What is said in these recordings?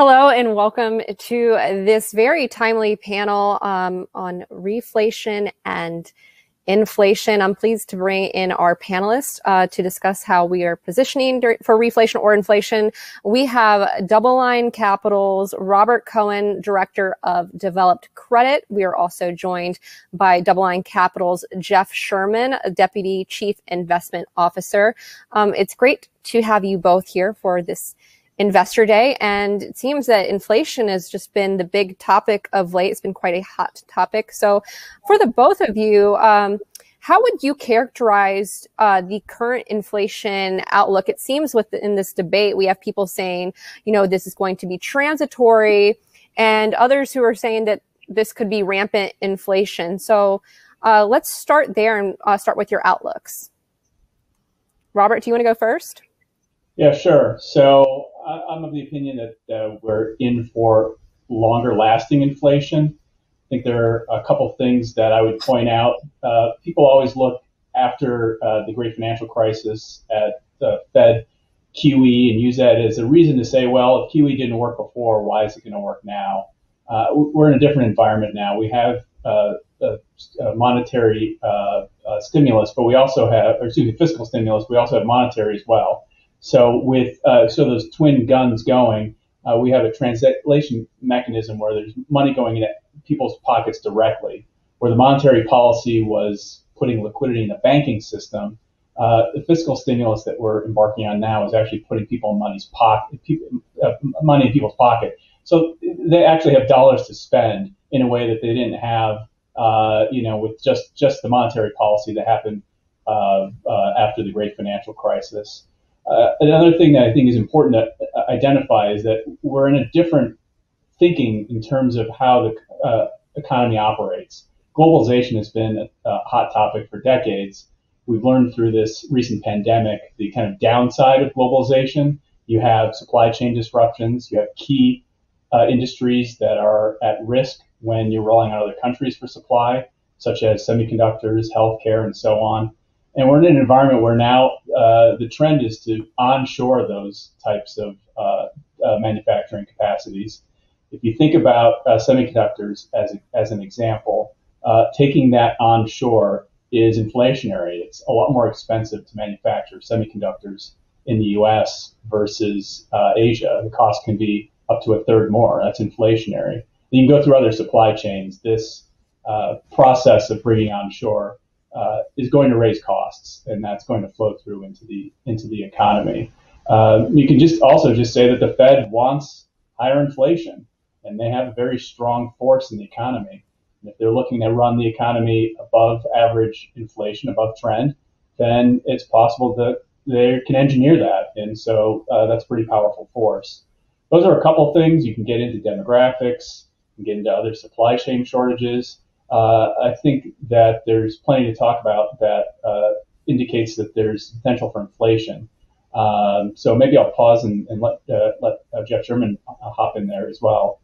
Hello and welcome to this very timely panel on reflation and inflation. I'm pleased to bring in our panelists to discuss how we are positioning for reflation or inflation. We have Double Line Capital's Robert Cohen, Director of Developed Credit. We are also joined by Double Line Capital's Jeff Sherman, Deputy Chief Investment Officer. It's great to have you both here for this Investor Day, and it seems that inflation has just been the big topic of late. It's been quite a hot topic. So for the both of you, how would you characterize the current inflation outlook? It seems in this debate, we have people saying, you know, this is going to be transitory, and others who are saying that this could be rampant inflation. So let's start there and start with your outlooks. Robert, do you want to go first? Yeah, sure. So I'm of the opinion that we're in for longer lasting inflation. I think there are a couple things that I would point out. People always look after the great financial crisis at the Fed QE and use that as a reason to say, well, if QE didn't work before, why is it going to work now? We're in a different environment now. We have monetary stimulus, but we also have, or excuse me, fiscal stimulus. We also have monetary as well. So with those twin guns going, we have a translation mechanism where there's money going into people's pockets directly. Where the monetary policy was putting liquidity in the banking system, the fiscal stimulus that we're embarking on now is actually putting people in money in people's pocket. So they actually have dollars to spend in a way that they didn't have, you know, with just the monetary policy that happened after the great financial crisis. Another thing that I think is important to identify is that we're in a different thinking in terms of how the economy operates. Globalization has been a hot topic for decades. We've learned through this recent pandemic the kind of downside of globalization. You have supply chain disruptions. You have key industries that are at risk when you're relying on other countries for supply, such as semiconductors, healthcare, and so on. And we're in an environment where now the trend is to onshore those types of manufacturing capacities. If you think about semiconductors as an example, taking that onshore is inflationary. It's a lot more expensive to manufacture semiconductors in the U.S. versus Asia. The cost can be up to a third more. That's inflationary. You can go through other supply chains. This process of bringing onshore is going to raise costs, and that's going to flow through into the economy. You can also say that the Fed wants higher inflation, and they have a very strong force in the economy. And if they're looking to run the economy above average inflation, above trend, then it's possible that they can engineer that, and so that's a pretty powerful force. Those are a couple things. You can get into demographics, you can get into other supply chain shortages. I think that there's plenty to talk about that indicates that there's potential for inflation. So maybe I'll pause and let Jeff Sherman hop in there as well.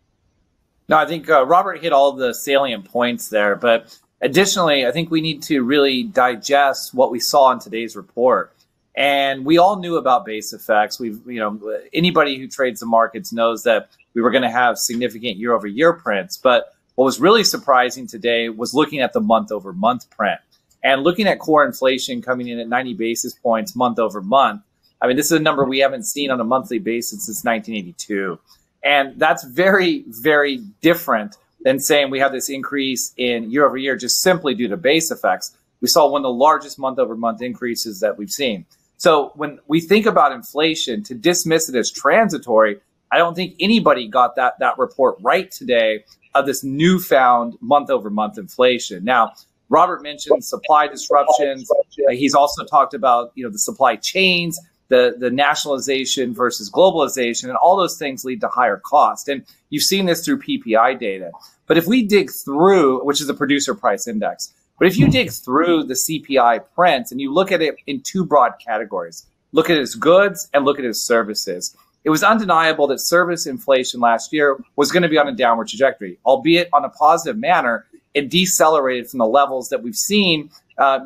No, I think Robert hit all the salient points there. But additionally, I think we need to really digest what we saw in today's report. And we all knew about base effects. Anybody who trades the markets knows that we were going to have significant year-over-year prints, but what was really surprising today was looking at the month-over-month print and looking at core inflation coming in at 90 basis points month-over-month. I mean, this is a number we haven't seen on a monthly basis since 1982. And that's very, very different than saying we have this increase in year-over-year just simply due to base effects. We saw one of the largest month-over-month increases that we've seen. So when we think about inflation, to dismiss it as transitory, I don't think anybody got that report right today of this newfound month-over-month inflation. Now, Robert mentioned supply disruptions. He's also talked about, you know, the supply chains, the nationalization versus globalization, and all those things lead to higher cost. And you've seen this through PPI data. But if we dig through, which is the producer price index, but if you dig through the CPI prints and you look at it in two broad categories, look at its goods and look at its services, it was undeniable that service inflation last year was going to be on a downward trajectory, albeit on a positive manner. It decelerated from the levels that we've seen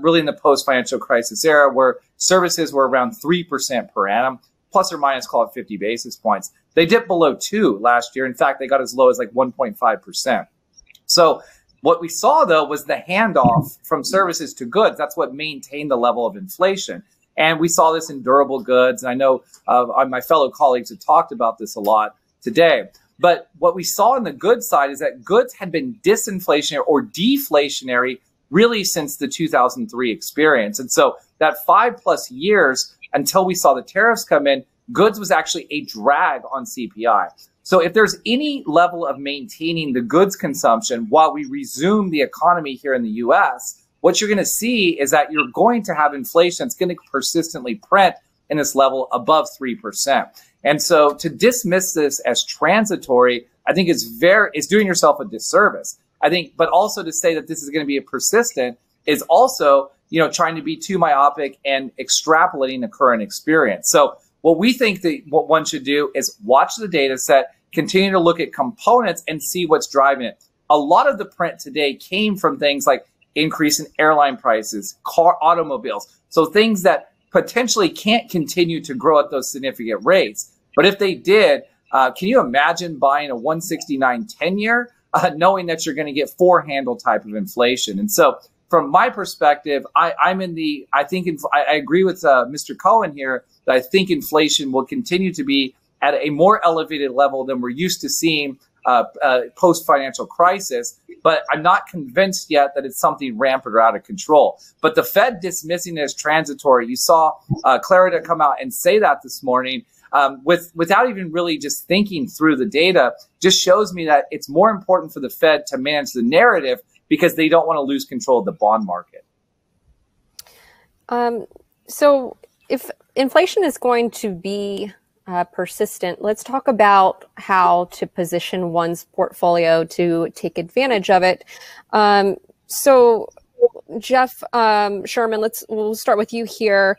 really in the post-financial crisis era, where services were around 3% per annum. plus or minus, call it 50 basis points. They dipped below 2 last year. In fact, they got as low as like 1.5%. So what we saw, though, was the handoff from services to goods. That's what maintained the level of inflation. And we saw this in durable goods. And I know my fellow colleagues have talked about this a lot today. But what we saw on the goods side is that goods had been disinflationary or deflationary really since the 2003 experience. And so that 5+ years until we saw the tariffs come in, goods was actually a drag on CPI. So if there's any level of maintaining the goods consumption while we resume the economy here in the U.S., what you're going to see is that you're going to have inflation that's going to persistently print in this level above 3%. And so to dismiss this as transitory, I think it's doing yourself a disservice. But also to say that this is going to be a persistent is also, trying to be too myopic and extrapolating the current experience. So what we think that what one should do is watch the data set, continue to look at components and see what's driving it. A lot of the print today came from things like increase in airline prices, car, automobiles. So things that potentially can't continue to grow at those significant rates. But if they did, can you imagine buying a 169 10-year? Knowing that you're going to get four-handle type of inflation. And so from my perspective, I agree with Mr. Cohen here that I think inflation will continue to be at a more elevated level than we're used to seeing post-financial crisis. But I'm not convinced yet that it's something rampant or out of control. But the Fed dismissing it as transitory, you saw Clarida come out and say that this morning. Without even really just thinking through the data, just shows me that it's more important for the Fed to manage the narrative because they don't want to lose control of the bond market. So if inflation is going to be persistent, let's talk about how to position one's portfolio to take advantage of it. Jeff Sherman, we'll start with you here.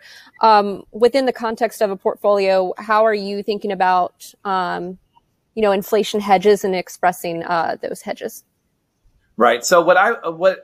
Within the context of a portfolio, how are you thinking about, inflation hedges and expressing those hedges? Right. So what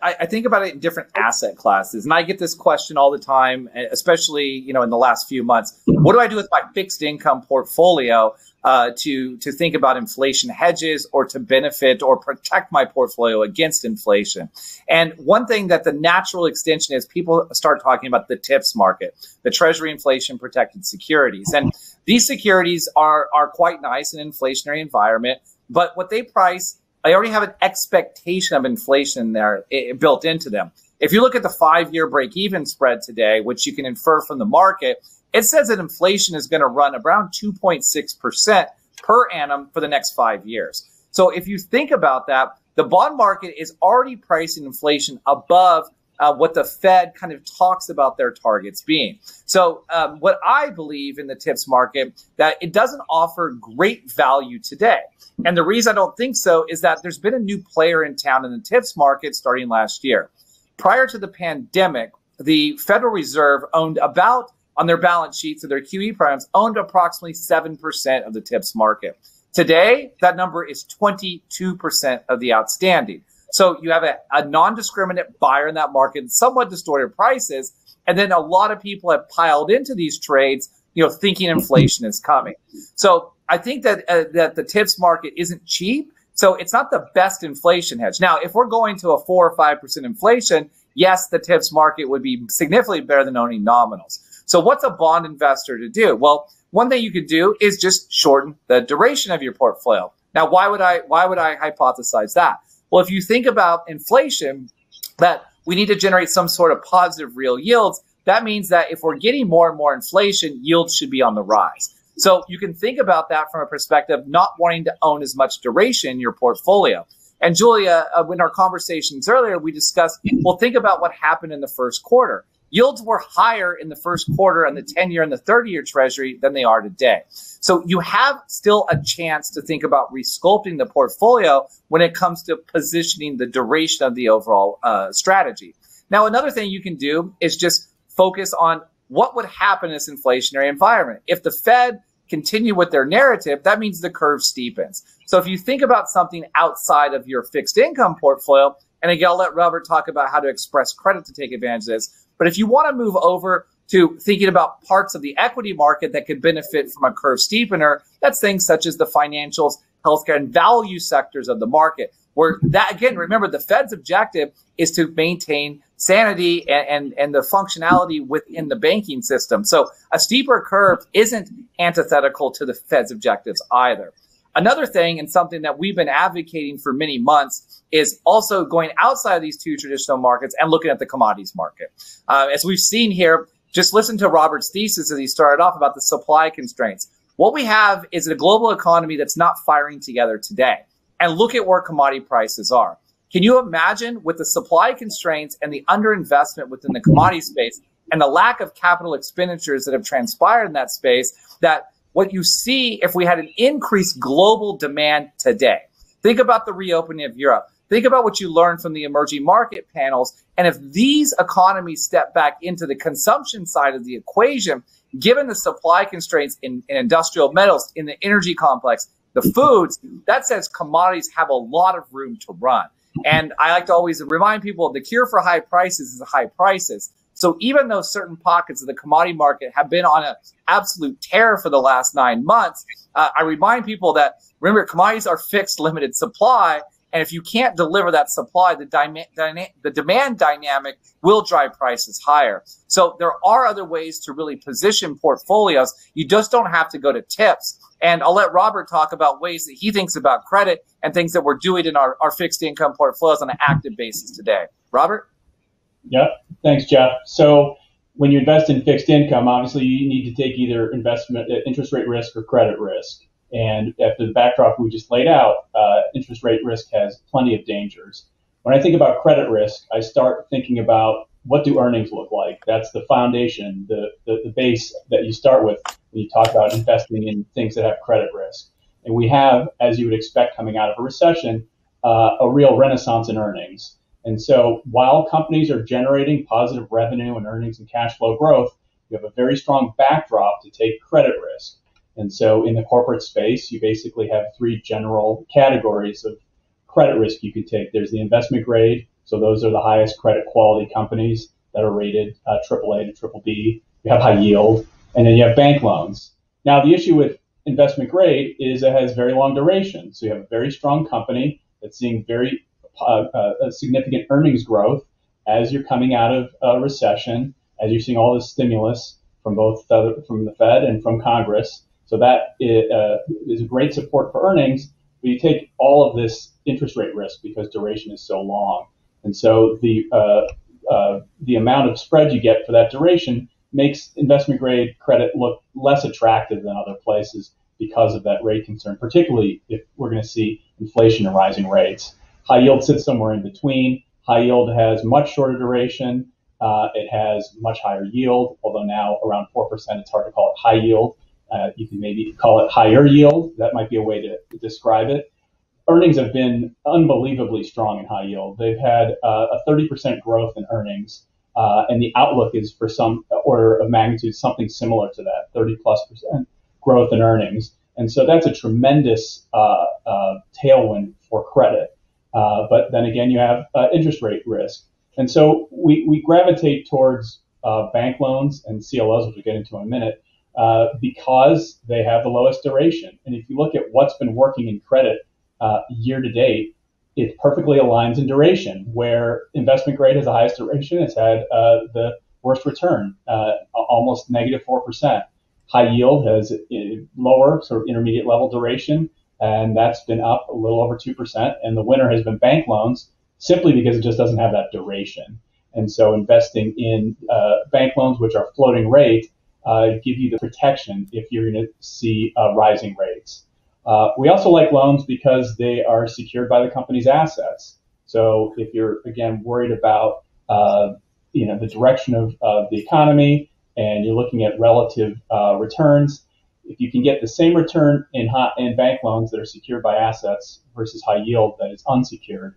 I think about it in different asset classes, and I get this question all the time, especially in the last few months. What do I do with my fixed income portfolio to think about inflation hedges or to benefit or protect my portfolio against inflation? And one thing that the natural extension is people start talking about the TIPS market, the Treasury inflation protected securities, and these securities are quite nice in an inflationary environment, but what they price. They already have an expectation of inflation there built into them. If you look at the 5-year break-even spread today, which you can infer from the market, it says that inflation is going to run around 2.6% per annum for the next 5 years. So if you think about that, the bond market is already pricing inflation above what the Fed kind of talks about their targets being. So what I believe in the TIPS market, that it doesn't offer great value today. And the reason I don't think so is that there's been a new player in town in the TIPS market starting last year. Prior to the pandemic, the Federal Reserve owned about, on their balance sheets of their QE programs, owned approximately 7% of the TIPS market. Today, that number is 22% of the outstanding. So you have a non-discriminate buyer in that market, somewhat distorted prices, and then a lot of people have piled into these trades, thinking inflation is coming. So I think that the TIPS market isn't cheap, so it's not the best inflation hedge. Now, if we're going to a 4 or 5% inflation, yes, the TIPS market would be significantly better than owning nominals. So what's a bond investor to do? Well, one thing you could do is just shorten the duration of your portfolio. Now, why would I hypothesize that? Well, if you think about inflation, that we need to generate some sort of positive real yields, that means that if we're getting more and more inflation, yields should be on the rise. So you can think about that from a perspective of not wanting to own as much duration in your portfolio. And Julia, in our conversations earlier, we discussed, well, think about what happened in the first quarter. Yields were higher in the first quarter on the 10-year and the 30-year Treasury than they are today. So you have still a chance to think about resculpting the portfolio when it comes to positioning the duration of the overall strategy. Now, another thing you can do is just focus on what would happen in this inflationary environment. If the Fed continue with their narrative, that means the curve steepens. So if you think about something outside of your fixed income portfolio, and again, I'll let Robert talk about how to express credit to take advantage of this, but if you want to move over to thinking about parts of the equity market that could benefit from a curve steepener. That's things such as the financials, healthcare, and value sectors of the market, where that, again, remember, the Fed's objective is to maintain sanity and the functionality within the banking system. So a steeper curve isn't antithetical to the Fed's objectives either. Another thing, and something that we've been advocating for many months, is also going outside of these two traditional markets and looking at the commodities market. As we've seen here, just listen to Robert's thesis as he started off about the supply constraints. What we have is a global economy that's not firing together today. And look at where commodity prices are. Can you imagine, with the supply constraints and the underinvestment within the commodity space and the lack of capital expenditures that have transpired in that space, that what you see if we had an increased global demand today? Think about the reopening of Europe. Think about what you learned from the emerging market panels. And if these economies step back into the consumption side of the equation, given the supply constraints in industrial metals, in the energy complex, the foods, that says commodities have a lot of room to run. And I like to always remind people, the cure for high prices is high prices. So even though certain pockets of the commodity market have been on an absolute tear for the last 9 months, I remind people that, remember, commodities are fixed, limited supply. And if you can't deliver that supply, the demand dynamic will drive prices higher. So there are other ways to really position portfolios. You just don't have to go to TIPS. And I'll let Robert talk about ways that he thinks about credit and things that we're doing in our fixed income portfolios on an active basis today. Robert? Yeah, thanks, Jeff. So when you invest in fixed income, obviously you need to take either investment interest rate risk or credit risk. And after the backdrop we just laid out, interest rate risk has plenty of dangers. When I think about credit risk, I start thinking about, what do earnings look like? That's the foundation, the base that you start with when you talk about investing in things that have credit risk. And we have, as you would expect coming out of a recession, a real renaissance in earnings. And so while companies are generating positive revenue and earnings and cash flow growth, you have a very strong backdrop to take credit risk. And so in the corporate space, you basically have three general categories of credit risk you could take. There's the investment grade. So those are the highest credit quality companies that are rated AAA to BBB. You have high yield, and then you have bank loans. Now, the issue with investment grade is it has very long duration. So you have a very strong company that's seeing very a significant earnings growth as you're coming out of a recession, as you're seeing all this stimulus from both from the Fed and from Congress. So that is a great support for earnings, but you take all of this interest rate risk because duration is so long. And so the amount of spread you get for that duration makes investment grade credit look less attractive than other places because of that rate concern, particularly if we're going to see inflation and rising rates. High yield sits somewhere in between. High yield has much shorter duration. It has much higher yield, although now around 4%, it's hard to call it high yield. You can maybe call it higher yield. That might be a way to describe it. Earnings have been unbelievably strong in high yield. They've had a 30% growth in earnings, and the outlook is for some order of magnitude, something similar to that, 30+% growth in earnings. And so that's a tremendous tailwind for credit. But then again, you have interest rate risk. And so we gravitate towards bank loans and CLOs, which we'll get into in a minute, because they have the lowest duration. And if you look at what's been working in credit year to date, it perfectly aligns in duration, where investment grade has the highest duration. It's had the worst return, almost negative -4%. High yield has lower, sort of intermediate level duration, and that's been up a little over 2%. And the winner has been bank loans, simply because it just doesn't have that duration. And so investing in bank loans, which are floating rate, give you the protection if you're going to see rising rates. We also like loans because they are secured by the company's assets. So if you're, again, worried about the direction of the economy and you're looking at relative returns, if you can get the same return in bank loans that are secured by assets versus high yield that is unsecured,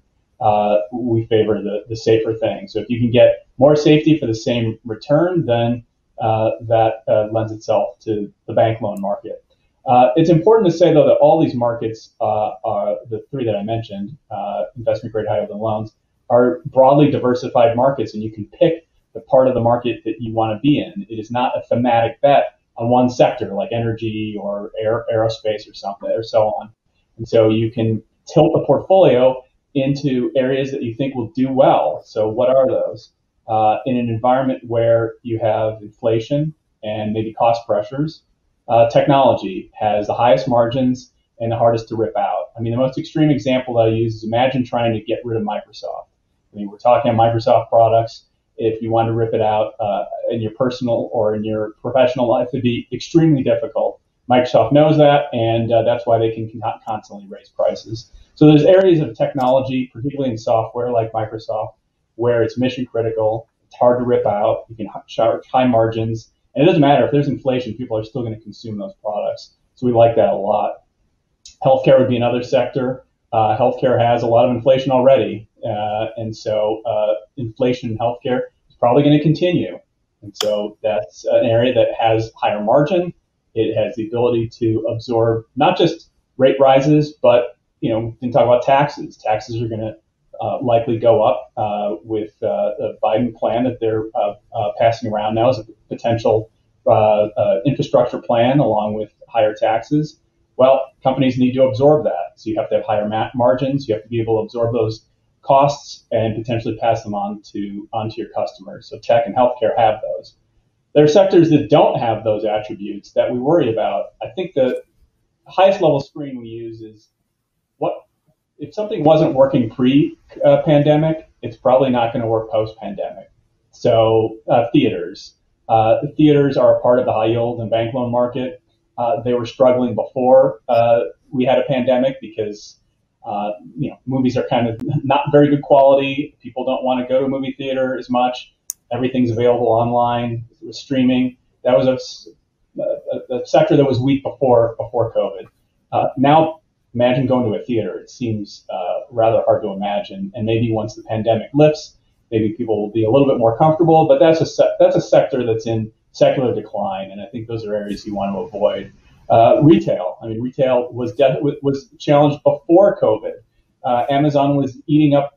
we favor the safer thing. So if you can get more safety for the same return, then that lends itself to the bank loan market. It's important to say, though, that all these markets, are the three that I mentioned, investment grade, high yield, and loans, are broadly diversified markets, and you can pick the part of the market that you want to be in. It is not a thematic bet on one sector like energy or aerospace or something or so on. And so you can tilt the portfolio into areas that you think will do well. So what are those? In an environment where you have inflation and maybe cost pressures, technology has the highest margins and the hardest to rip out. I mean, the most extreme example that I use is imagine trying to get rid of Microsoft. I mean, we're talking about Microsoft products. If you want to rip it out in your personal or in your professional life, it'd be extremely difficult. Microsoft knows that, and that's why they can constantly raise prices. So there's areas of technology, particularly in software like Microsoft, where it's mission critical, it's hard to rip out, you can charge high margins, and it doesn't matter if there's inflation, people are still going to consume those products. So we like that a lot. Healthcare would be another sector. Healthcare has a lot of inflation already, and so inflation in healthcare is probably going to continue. And so that's an area that has higher margin. It has the ability to absorb not just rate rises, but, you know, we can talk about taxes. Taxes are going to likely go up with the Biden plan that they're passing around now as a potential infrastructure plan along with higher taxes. Well, companies need to absorb that. So you have to have higher margins. You have to be able to absorb those costs and potentially pass them on to your customers. So tech and healthcare have those. There are sectors that don't have those attributes that we worry about. I think the highest level screen we use is what if something wasn't working pre-pandemic, it's probably not going to work post-pandemic. So theaters. The theaters are a part of the high yield and bank loan market. They were struggling before we had a pandemic because, you know, movies are kind of not very good quality. People don't want to go to a movie theater as much. Everything's available online with streaming. That was a sector that was weak before COVID. Now, imagine going to a theater. It seems rather hard to imagine. And maybe once the pandemic lifts, maybe people will be a little bit more comfortable. But that's a sector that's in secular decline, and I think those are areas you want to avoid. Retail. I mean, retail was challenged before COVID. Amazon was eating up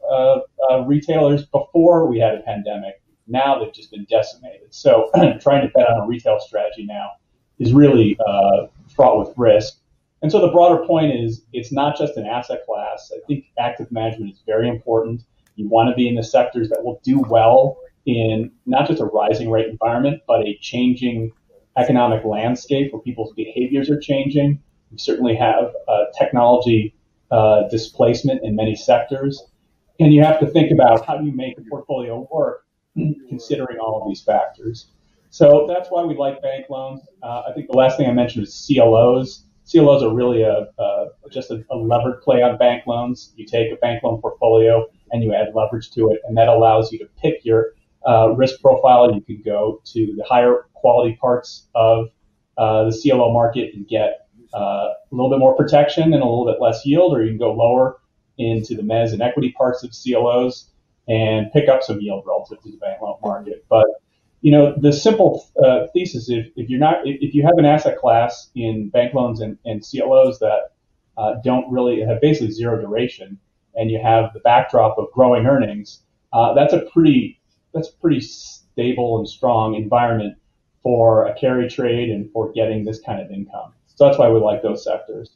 retailers before we had a pandemic. Now they've just been decimated. So trying to bet on a retail strategy now is really fraught with risk. And so the broader point is it's not just an asset class. I think active management is very important. You want to be in the sectors that will do well in not just a rising rate environment, but a changing economic landscape where people's behaviors are changing. We certainly have technology displacement in many sectors. And you have to think about how do you make the portfolio work considering all of these factors. So that's why we like bank loans. I think the last thing I mentioned is CLOs. CLOs are really just a levered play on bank loans. You take a bank loan portfolio and you add leverage to it, and that allows you to pick your risk profile. You can go to the higher quality parts of the CLO market and get a little bit more protection and a little bit less yield, or you can go lower into the mezz and equity parts of CLOs and pick up some yield relative to the bank loan market. But, you know, the simple thesis, if you have an asset class in bank loans and CLOs that don't really have basically zero duration, and you have the backdrop of growing earnings, that's a pretty stable and strong environment for a carry trade and for getting this kind of income. So that's why we like those sectors.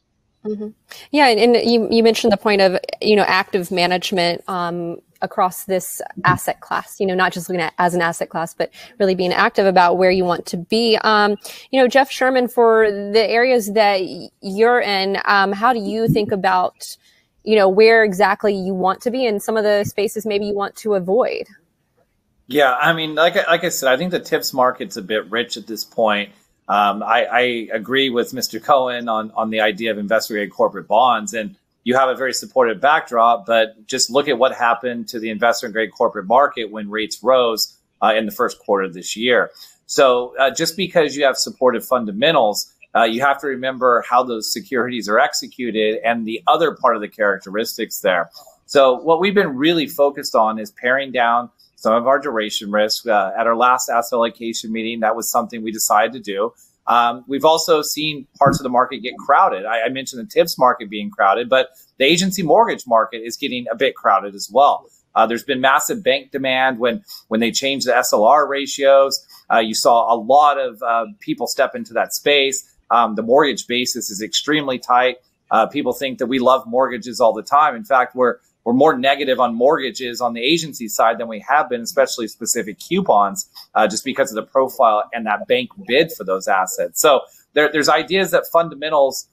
Mm-hmm. Yeah, and you mentioned the point of, you know, active management across this asset class, you know, not just looking at as an asset class, but really being active about where you want to be. You know, Jeff Sherman, for the areas that you're in, how do you think about, you know, where exactly you want to be in some of the spaces maybe you want to avoid? Yeah, I mean, like I said, I think the TIPS market's a bit rich at this point. I agree with Mr. Cohen on the idea of investor-grade corporate bonds, and you have a very supportive backdrop, but just look at what happened to the investor-grade corporate market when rates rose in the first quarter of this year. So just because you have supportive fundamentals, you have to remember how those securities are executed and the other part of the characteristics there. So what we've been really focused on is paring down some of our duration risk. At our last asset allocation meeting, that was something we decided to do. We've also seen parts of the market get crowded. I mentioned the TIPS market being crowded, but the agency mortgage market is getting a bit crowded as well. There's been massive bank demand when they changed the SLR ratios. You saw a lot of people step into that space. The mortgage basis is extremely tight. People think that we love mortgages all the time. In fact, we're more negative on mortgages on the agency side than we have been, especially specific coupons, just because of the profile and that bank bid for those assets. So there's ideas that fundamentals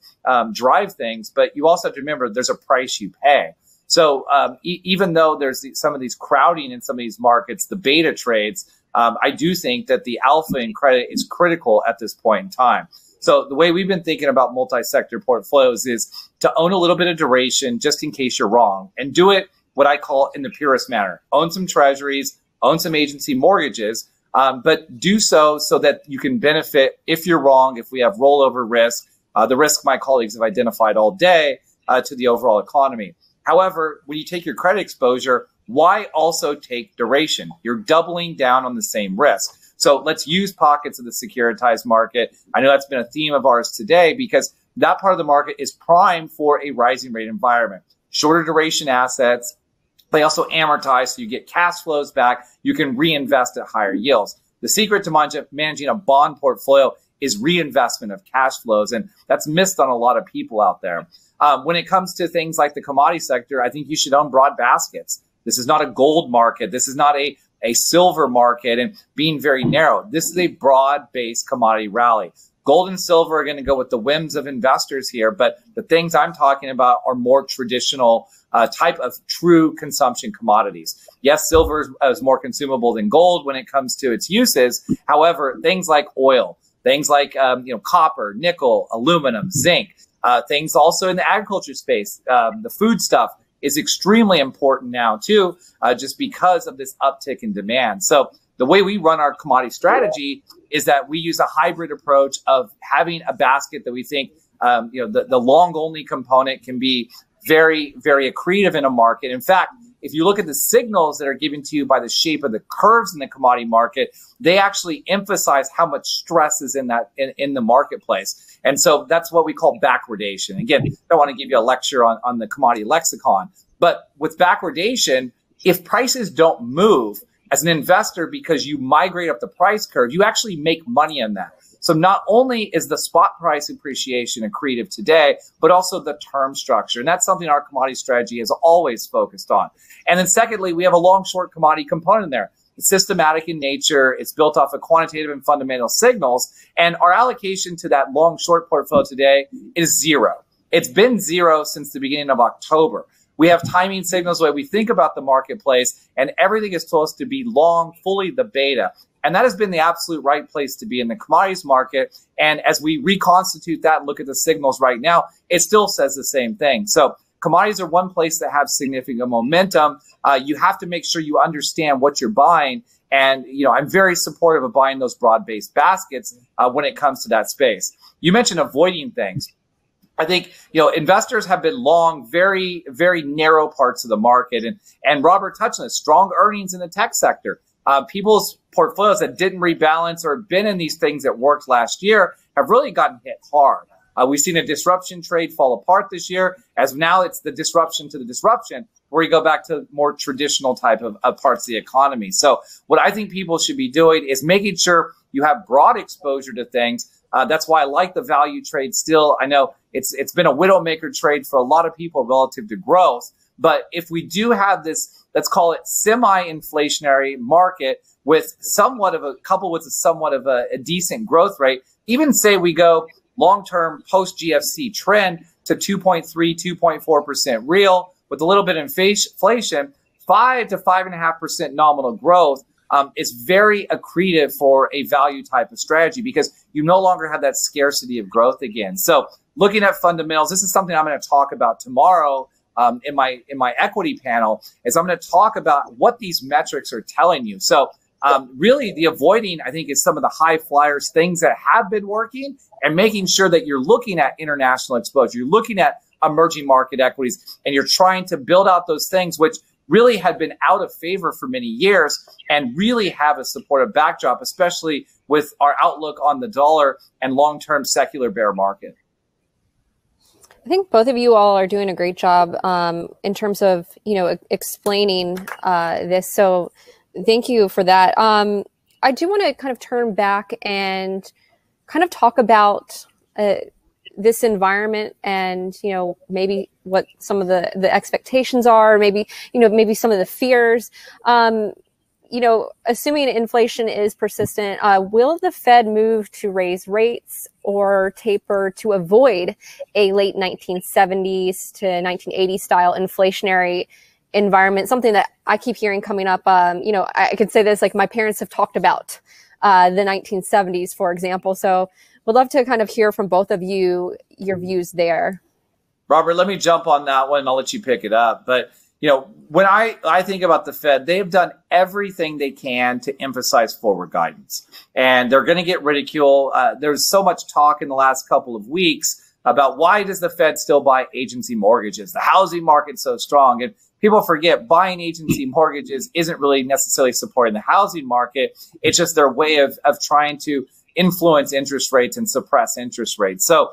drive things, but you also have to remember there's a price you pay. So even though there's some of these crowding in some of these markets, the beta trades, I do think that the alpha in credit is critical at this point in time. So the way we've been thinking about multi-sector portfolios is to own a little bit of duration just in case you're wrong, and do it what I call in the purest manner. Own some treasuries, own some agency mortgages, but do so that you can benefit if you're wrong, if we have rollover risk, the risk my colleagues have identified all day to the overall economy. However, when you take your credit exposure, why also take duration? You're doubling down on the same risk. So let's use pockets of the securitized market. I know that's been a theme of ours today because that part of the market is prime for a rising rate environment. Shorter duration assets, they also amortize, so you get cash flows back. You can reinvest at higher yields. The secret to managing a bond portfolio is reinvestment of cash flows, and that's missed on a lot of people out there. When it comes to things like the commodity sector, I think you should own broad baskets. This is not a gold market. This is not a silver market and being very narrow. This is a broad-based commodity rally. Gold and silver are going to go with the whims of investors here, but the things I'm talking about are more traditional type of true consumption commodities. Yes, silver is more consumable than gold when it comes to its uses. However, things like oil, things like copper, nickel, aluminum, zinc, things also in the agriculture space, the food stuff, is extremely important now too, just because of this uptick in demand. So the way we run our commodity strategy is that we use a hybrid approach of having a basket that we think, the long only component can be very, very accretive in a market. In fact, if you look at the signals that are given to you by the shape of the curves in the commodity market, they actually emphasize how much stress is in the marketplace. And so that's what we call backwardation. Again, I don't want to give you a lecture on the commodity lexicon, but with backwardation, if prices don't move as an investor because you migrate up the price curve, you actually make money on that. So not only is the spot price appreciation accretive today, but also the term structure. And that's something our commodity strategy is always focused on. And then secondly, we have a long short commodity component there. It's systematic in nature. It's built off of quantitative and fundamental signals. And our allocation to that long short portfolio today is zero. It's been zero since the beginning of October. We have timing signals where we think about the marketplace, and everything is supposed to be long, fully the beta. And that has been the absolute right place to be in the commodities market. And as we reconstitute that and look at the signals right now, it still says the same thing. So commodities are one place that have significant momentum. You have to make sure you understand what you're buying. And, I'm very supportive of buying those broad-based baskets when it comes to that space. You mentioned avoiding things. I think, investors have been long, very, very narrow parts of the market. And Robert touched on this, strong earnings in the tech sector. People's portfolios that didn't rebalance or been in these things that worked last year have really gotten hit hard. We've seen a disruption trade fall apart this year, as now it's the disruption to the disruption, where you go back to more traditional type of parts of the economy. So what I think people should be doing is making sure you have broad exposure to things. That's why I like the value trade still. I know it's been a widowmaker trade for a lot of people relative to growth. But if we do have this, let's call it semi-inflationary market with somewhat of a decent growth rate, even say we go long-term post-GFC trend to 2.3, 2.4% real with a little bit of inflation, 5 to 5.5% nominal growth is very accretive for a value type of strategy because you no longer have that scarcity of growth again. So looking at fundamentals, this is something I'm going to talk about tomorrow. In my equity panel, is I'm going to talk about what these metrics are telling you. So really the avoiding, I think, is some of the high flyers, things that have been working, and making sure that you're looking at international exposure, you're looking at emerging market equities, and you're trying to build out those things which really had been out of favor for many years and really have a supportive backdrop, especially with our outlook on the dollar and long-term secular bear market. I think both of you all are doing a great job in terms of, explaining this. So thank you for that. I do want to kind of turn back and kind of talk about this environment and, maybe what some of the expectations are, maybe, maybe some of the fears. Assuming inflation is persistent, will the Fed move to raise rates or taper to avoid a late 1970s to 1980s style inflationary environment? Something that I keep hearing coming up. I could say this, like my parents have talked about the 1970s, for example. So we'd love to kind of hear from both of you, your views there. Robert, let me jump on that one and I'll let you pick it up. But when I think about the Fed, they have done everything they can to emphasize forward guidance, and they're going to get ridicule. There's so much talk in the last couple of weeks about why does the Fed still buy agency mortgages? The housing market's so strong, and people forget buying agency mortgages isn't really necessarily supporting the housing market. It's just their way of trying to influence interest rates and suppress interest rates. So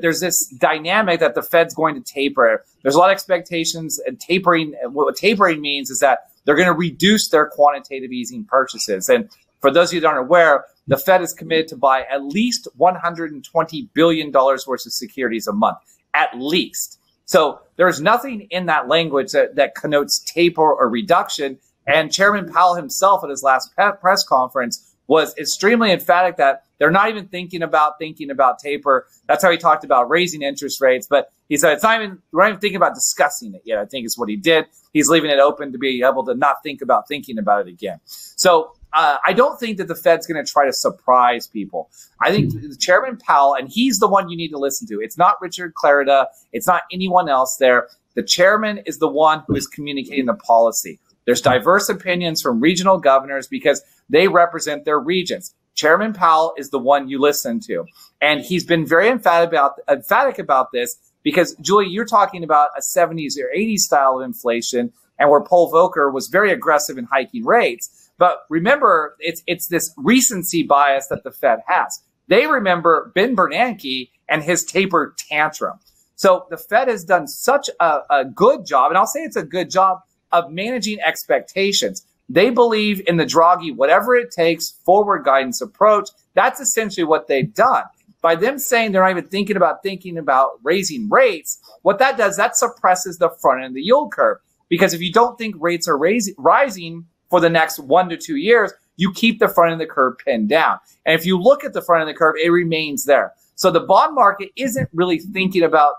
there's this dynamic that the Fed's going to taper. There's a lot of expectations, and tapering, what tapering means is that they're going to reduce their quantitative easing purchases. And for those of you that aren't aware, the Fed is committed to buy at least $120 billion worth of securities a month, at least. So there's nothing in that language that connotes taper or reduction. And Chairman Powell himself at his last press conference was extremely emphatic that they're not even thinking about taper. That's how he talked about raising interest rates. But he said, we're not even thinking about discussing it yet, I think is what he did. He's leaving it open to be able to not think about thinking about it again. So I don't think that the Fed's going to try to surprise people. I think Chairman Powell, and he's the one you need to listen to. It's not Richard Clarida. It's not anyone else there. The chairman is the one who is communicating the policy. There's diverse opinions from regional governors because they represent their regions. Chairman Powell is the one you listen to. And he's been very emphatic about this because, Julie, you're talking about a 70s or 80s style of inflation and where Paul Volcker was very aggressive in hiking rates. But remember, it's this recency bias that the Fed has. They remember Ben Bernanke and his taper tantrum. So the Fed has done such a good job, and I'll say it's a good job, of managing expectations. They believe in the Draghi, whatever it takes, forward guidance approach. That's essentially what they've done. By them saying they're not even thinking about raising rates, what that does, that suppresses the front end of the yield curve. Because if you don't think rates are rising for the next 1 to 2 years, you keep the front end of the curve pinned down. And if you look at the front end of the curve, it remains there. So the bond market isn't really thinking about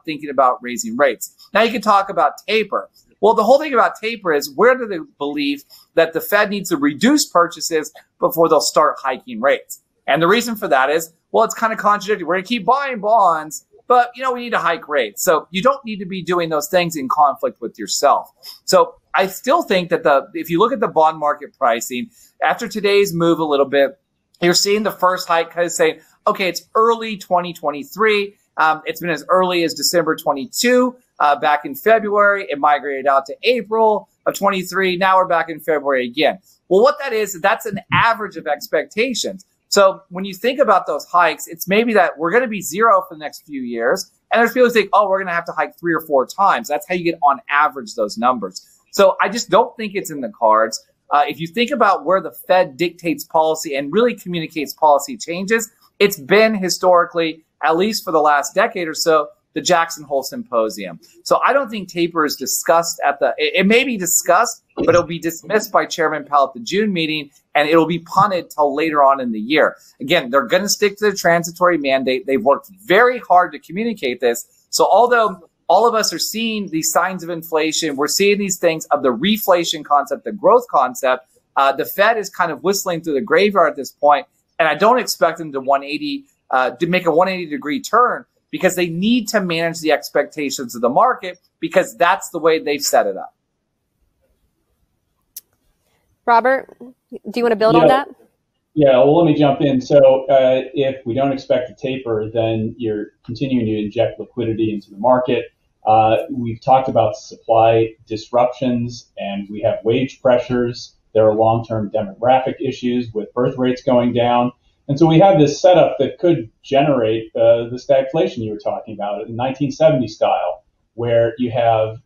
raising rates. Now you can talk about taper. Well, the whole thing about taper is where do they believe that the Fed needs to reduce purchases before they'll start hiking rates? And the reason for that is, well, it's kind of contradictory. We're going to keep buying bonds, but, we need to hike rates. So you don't need to be doing those things in conflict with yourself. So I still think that if you look at the bond market pricing, after today's move a little bit, you're seeing the first hike kind of saying, okay, it's early 2023. It's been as early as December 22. Back in February, it migrated out to April of 23. Now we're back in February again. Well, what that is, that's an average of expectations. So when you think about those hikes, it's maybe that we're going to be zero for the next few years. And there's people who think, oh, we're going to have to hike 3 or 4 times. That's how you get on average those numbers. So I just don't think it's in the cards. If you think about where the Fed dictates policy and really communicates policy changes, it's been historically, at least for the last decade or so, the Jackson Hole Symposium. So I don't think taper is discussed it may be discussed, but it'll be dismissed by Chairman Powell at the June meeting, and it'll be punted till later on in the year. Again, they're going to stick to the transitory mandate. They've worked very hard to communicate this. So although all of us are seeing these signs of inflation, we're seeing these things of the reflation concept, the growth concept, the Fed is kind of whistling through the graveyard at this point, and I don't expect them to make a 180-degree turn, because they need to manage the expectations of the market because that's the way they've set it up. Robert, do you want to build on that? Yeah, well, let me jump in. So if we don't expect a taper, then you're continuing to inject liquidity into the market. We've talked about supply disruptions and we have wage pressures. There are long-term demographic issues with birth rates going down. And so we have this setup that could generate the stagflation you were talking about in 1970 style, where you have,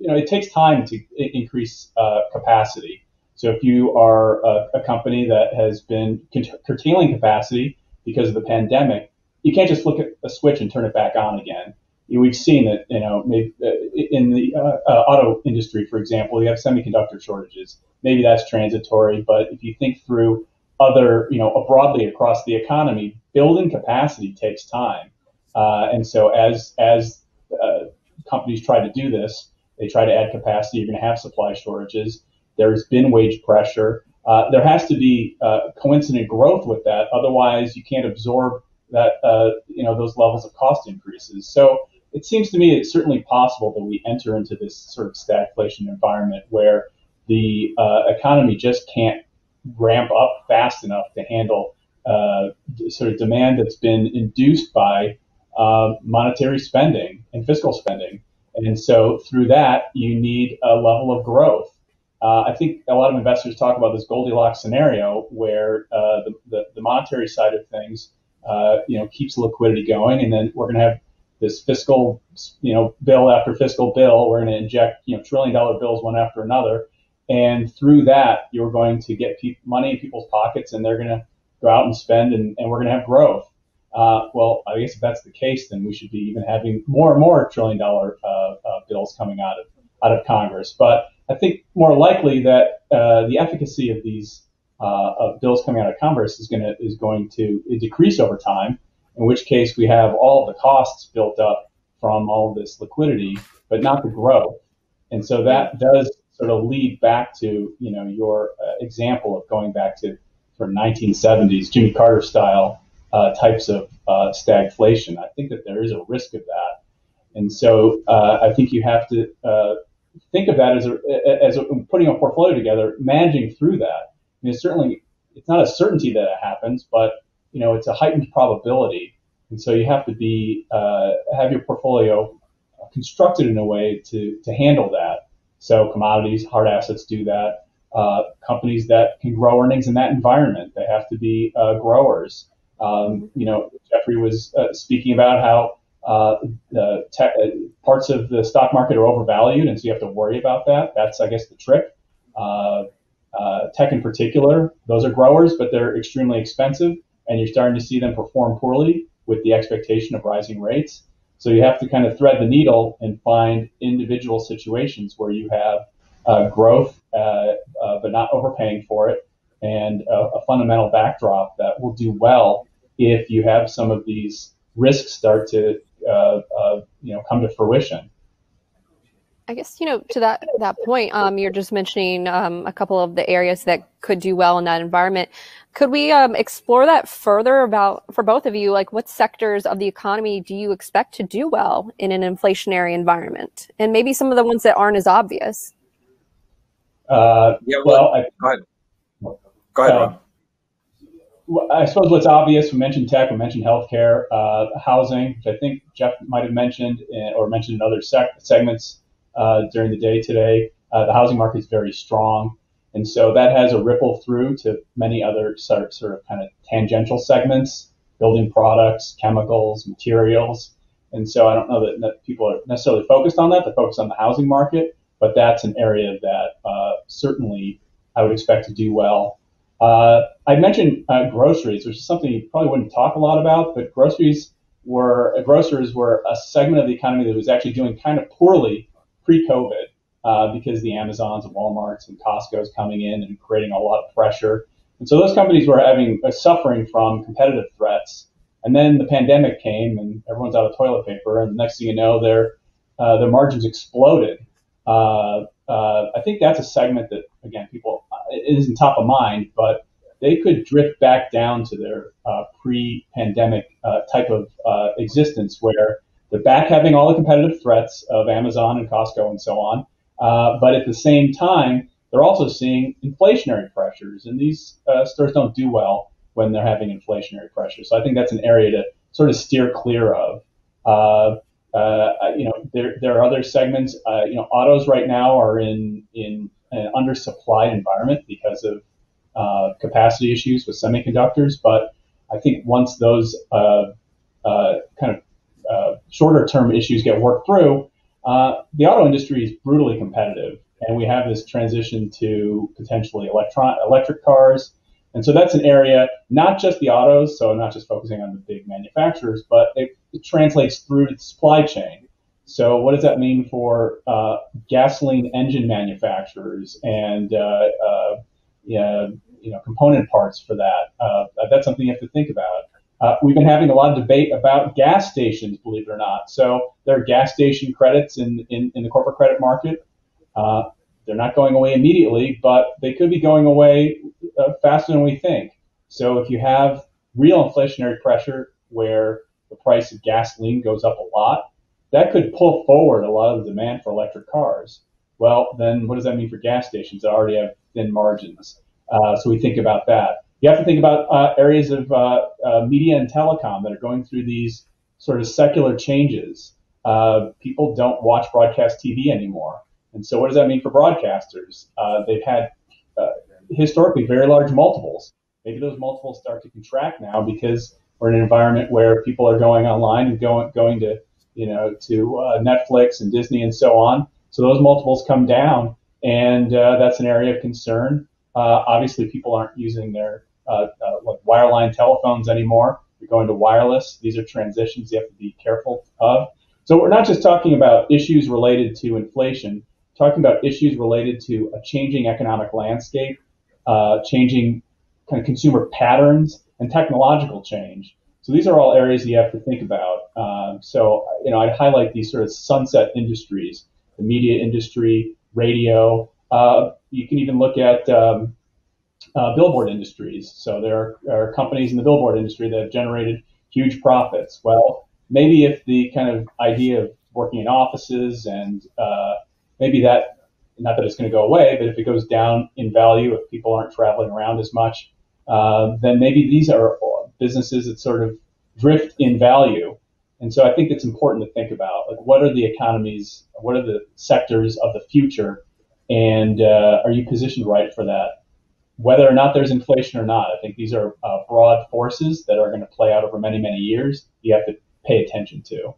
it takes time to increase capacity. So if you are a company that has been curtailing capacity because of the pandemic, you can't just look at a switch and turn it back on again. We've seen it, maybe in the auto industry, for example, you have semiconductor shortages. Maybe that's transitory, but if you think through other, broadly across the economy, building capacity takes time. And so as companies try to do this, they try to add capacity, you're going to have supply shortages. There's been wage pressure. There has to be coincident growth with that. Otherwise, you can't absorb that, those levels of cost increases. So it seems to me it's certainly possible that we enter into this sort of stagflation environment where the economy just can't ramp up fast enough to handle sort of demand that's been induced by monetary spending and fiscal spending. And so through that, you need a level of growth. I think a lot of investors talk about this Goldilocks scenario where the monetary side of things, keeps liquidity going. And then we're going to have this fiscal, bill after fiscal bill. We're going to inject, trillion-dollar bills one after another. And through that, you're going to get money in people's pockets, and they're going to go out and spend, and we're going to have growth. Well, I guess if that's the case, then we should be even having more and more trillion-dollar bills coming out of Congress. But I think more likely that the efficacy of these of bills coming out of Congress is going to decrease over time, in which case we have all the costs built up from all this liquidity, but not the growth. And so that does sort of lead back to, your example of going back to sort of 1970s, Jimmy Carter style types of stagflation. I think that there is a risk of that. And so I think you have to think of that as putting a portfolio together, managing through that. And it's not a certainty that it happens, but it's a heightened probability. And so you have to be have your portfolio constructed in a way to handle that. So commodities, hard assets do that. Companies that can grow earnings in that environment, they have to be growers. Jeffrey was speaking about how the parts of the stock market are overvalued, and so you have to worry about that. That's, I guess, the trick. Tech in particular, those are growers, but they're extremely expensive, and you're starting to see them perform poorly with the expectation of rising rates. So you have to kind of thread the needle and find individual situations where you have growth, but not overpaying for it, and a fundamental backdrop that will do well if you have some of these risks start to come to fruition. I guess, to that point, you're just mentioning a couple of the areas that could do well in that environment. Could we explore that further about, for both of you, like what sectors of the economy do you expect to do well in an inflationary environment? And maybe some of the ones that aren't as obvious. Go ahead, Rob. I suppose what's obvious, we mentioned tech, we mentioned healthcare, housing, which I think Jeff might have mentioned or mentioned in other segments. During the day today, the housing market is very strong, and so that has a ripple through to many other sort of kind of tangential segments: building products, chemicals, materials. And so I don't know that people are necessarily focused on that; they're focused on the housing market, but that's an area that certainly I would expect to do well. I mentioned groceries, which is something you probably wouldn't talk a lot about, but grocers were a segment of the economy that was actually doing kind of poorly pre-COVID, because the Amazons and Walmarts and Costco's coming in and creating a lot of pressure. And so those companies were suffering from competitive threats. And then the pandemic came and everyone's out of toilet paper. And the next thing you know, their margins exploded. I think that's a segment that, again, people, it isn't top of mind, but they could drift back down to their pre-pandemic type of existence where they're back having all the competitive threats of Amazon and Costco and so on. But at the same time, they're also seeing inflationary pressures. And these stores don't do well when they're having inflationary pressures. So I think that's an area to sort of steer clear of. There are other segments. Autos right now are in an undersupplied environment because of capacity issues with semiconductors. But I think once those shorter term issues get worked through, the auto industry is brutally competitive, and we have this transition to potentially electric cars. And so that's an area, not just the autos, so not just focusing on the big manufacturers, but it translates through to the supply chain. So what does that mean for gasoline engine manufacturers and component parts for that? That's something you have to think about. We've been having a lot of debate about gas stations, believe it or not. So there are gas station credits in the corporate credit market. They're not going away immediately, but they could be going away faster than we think. So if you have real inflationary pressure where the price of gasoline goes up a lot, that could pull forward a lot of the demand for electric cars. Well, then what does that mean for gas stations that already have thin margins? So we think about that. You have to think about areas of media and telecom that are going through these sort of secular changes. People don't watch broadcast TV anymore. And so what does that mean for broadcasters? They've had historically very large multiples. Maybe those multiples start to contract now because we're in an environment where people are going online and going to Netflix and Disney and so on. So those multiples come down, and that's an area of concern. Obviously, people aren't using their wireline telephones anymore. They're going to wireless. These are transitions you have to be careful of. So we're not just talking about issues related to inflation, we're talking about issues related to a changing economic landscape, changing kind of consumer patterns, and technological change. So these are all areas you have to think about. I'd highlight these sort of sunset industries, the media industry, radio. You can even look at billboard industries. So there are companies in the billboard industry that have generated huge profits. Well, maybe if the kind of idea of working in offices and maybe that, not that it's going to go away, but if it goes down in value, if people aren't traveling around as much, then maybe these are businesses that sort of drift in value. And so I think it's important to think about, like, what are the economies, what are the sectors of the future, and are you positioned right for that? Whether or not there's inflation or not, I think these are broad forces that are going to play out over many, many years. You have to pay attention to.